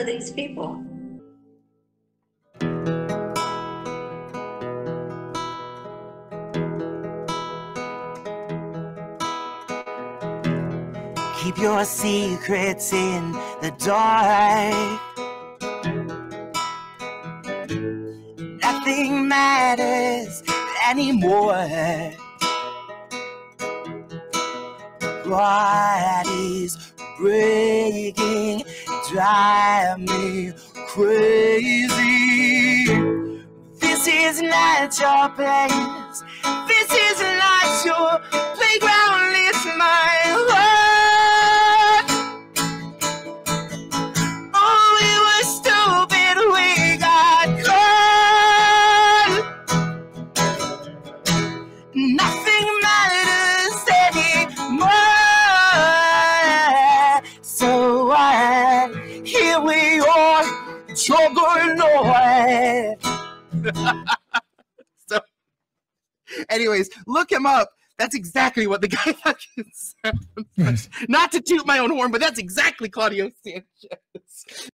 are these people? Keep your secrets in the dark. Nothing matters anymore. What is breaking, drive me crazy. This is not your place. This is not your playground. It's my world. Oh, we were stupid. We got caught. Nothing matters anymore. Here we are, Juggernaut. So, anyways, look him up. That's exactly what the guy sounds. Not to toot my own horn, but that's exactly Claudio Sanchez.